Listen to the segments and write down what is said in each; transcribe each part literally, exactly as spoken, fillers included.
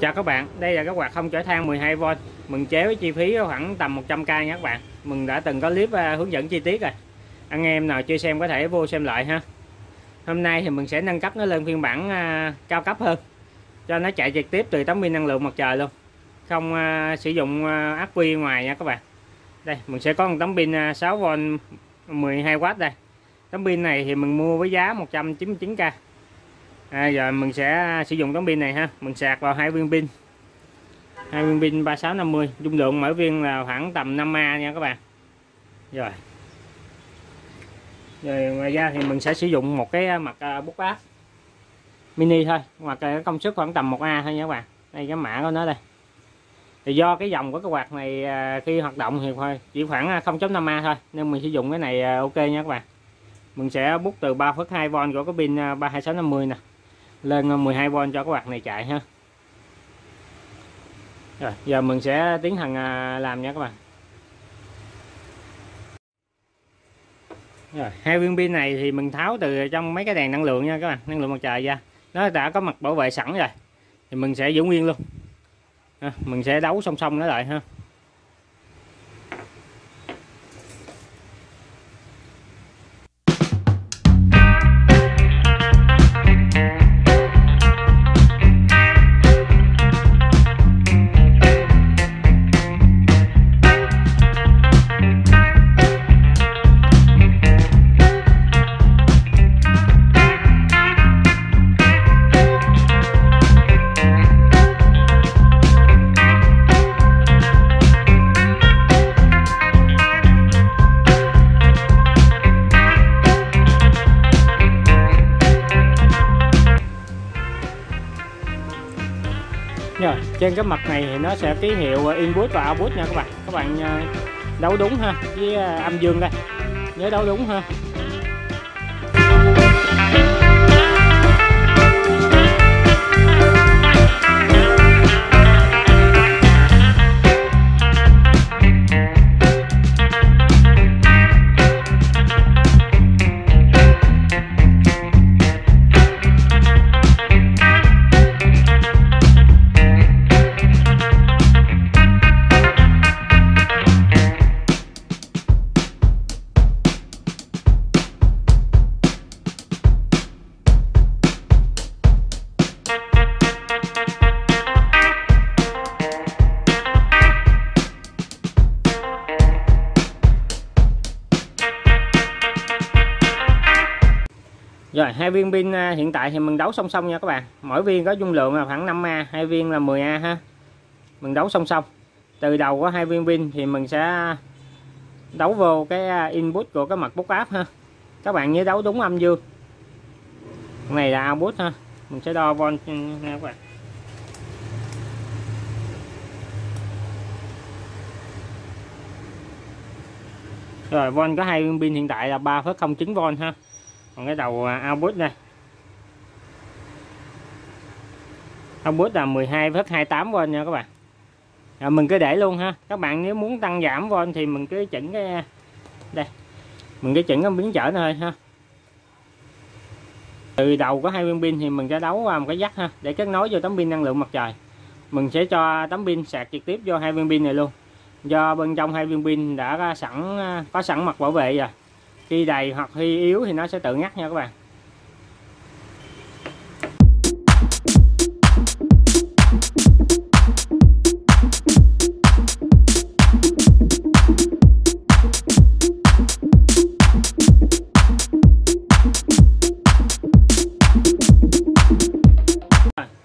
Chào các bạn, đây là các quạt không chổi than mười hai vôn. Mình chế với chi phí khoảng tầm một trăm k nha các bạn. Mình đã từng có clip hướng dẫn chi tiết rồi. Anh em nào chưa xem có thể vô xem lại ha. Hôm nay thì mình sẽ nâng cấp nó lên phiên bản cao cấp hơn, cho nó chạy trực tiếp từ tấm pin năng lượng mặt trời luôn, không sử dụng ắc quy ngoài nha các bạn. Đây, mình sẽ có một tấm pin sáu vôn mười hai oát đây. Tấm pin này thì mình mua với giá một trăm chín mươi chín k. À, giờ mình sẽ sử dụng tấm pin này ha. Mình sạc vào hai viên pin, hai viên pin ba sáu năm mươi, dung lượng mỗi viên là khoảng tầm năm ampe nha các bạn. Rồi, rồi ngoài ra thì mình sẽ sử dụng một cái mặt bút bát mini thôi, hoặc là công suất khoảng tầm một ampe thôi nha các bạn. Đây cái mã của nó đây. Thì do cái dòng của cái quạt này khi hoạt động thì thôi chỉ khoảng không phẩy năm ampe thôi, nên mình sử dụng cái này ok nha các bạn. Mình sẽ bút từ ba phẩy hai vôn của cái pin ba hai sáu năm mươi nè lên mười hai vôn cho cái quạt này chạy ha. Rồi, giờ mình sẽ tiến hành làm nha các bạn. Rồi, hai viên pin này thì mình tháo từ trong mấy cái đèn năng lượng nha các bạn, năng lượng mặt trời ra. Nó đã có mặt bảo vệ sẵn rồi. Thì mình sẽ giữ nguyên luôn. À, mình sẽ đấu song song nó lại ha. Rồi, trên cái mặt này thì nó sẽ ký hiệu input và output nha các bạn. Các bạn đấu đúng ha, với âm dương đây. Nhớ đấu đúng ha. Rồi, hai viên pin hiện tại thì mình đấu song song nha các bạn. Mỗi viên có dung lượng là khoảng năm ampe, hai viên là mười ampe ha. Mình đấu song song. Từ đầu có hai viên pin thì mình sẽ đấu vô cái input của cái mặt bút áp ha. Các bạn nhớ đấu đúng âm dương. Cái này là output ha. Mình sẽ đo volt nha các bạn. Rồi, volt có hai viên pin hiện tại là ba phẩy không chín vôn ha. Còn cái đầu output này, output là mười hai phẩy hai tám vôn nha các bạn. Rồi mình cứ để luôn ha. Các bạn nếu muốn tăng giảm vôn thì mình cứ chỉnh cái đây, mình cứ chỉnh cái biến trở này ha. Từ đầu có hai viên pin thì mình sẽ đấu vào một cái dắt ha, để kết nối vô tấm pin năng lượng mặt trời. Mình sẽ cho tấm pin sạc trực tiếp vô hai viên pin này luôn, do bên trong hai viên pin đã có sẵn có sẵn mặt bảo vệ rồi. Khi đầy hoặc khi yếu thì nó sẽ tự ngắt nha các bạn.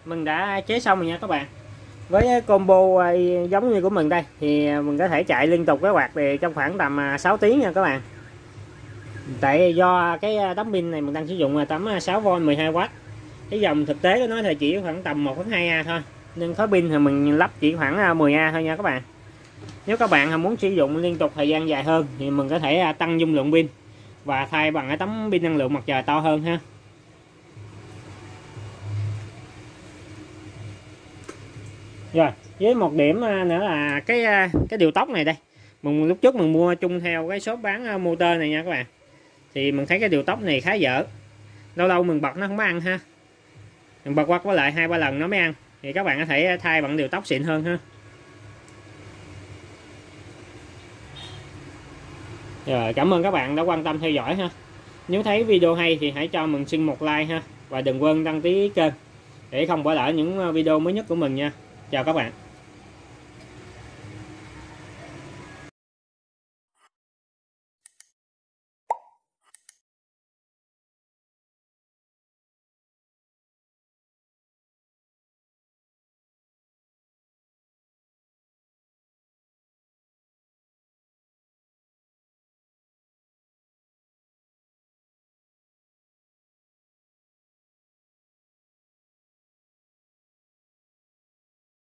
Mình đã chế xong rồi nha các bạn. Với combo giống như của mình đây thì mình có thể chạy liên tục cái quạt về trong khoảng tầm sáu tiếng nha các bạn. Tại do cái tấm pin này mình đang sử dụng là tấm sáu vôn mười hai oát. Cái dòng thực tế của nó thì chỉ khoảng tầm một phẩy hai ampe thôi, nên khói pin thì mình lắp chỉ khoảng mười ampe thôi nha các bạn. Nếu các bạn muốn sử dụng liên tục thời gian dài hơn thì mình có thể tăng dung lượng pin và thay bằng cái tấm pin năng lượng mặt trời to hơn ha. Rồi, với một điểm nữa là cái cái điều tốc này đây. Mình lúc trước mình mua chung theo cái shop bán motor này nha các bạn. Thì mình thấy cái điều tốc này khá dở, lâu lâu mình bật nó không có ăn ha. Mình bật qua có lại hai ba lần nó mới ăn. thì các bạn có thể thay bằng điều tóc xịn hơn ha. Rồi, cảm ơn các bạn đã quan tâm theo dõi ha. Nếu thấy video hay thì hãy cho mình xin một like ha, và đừng quên đăng ký kênh để không bỏ lỡ những video mới nhất của mình nha. Chào các bạn.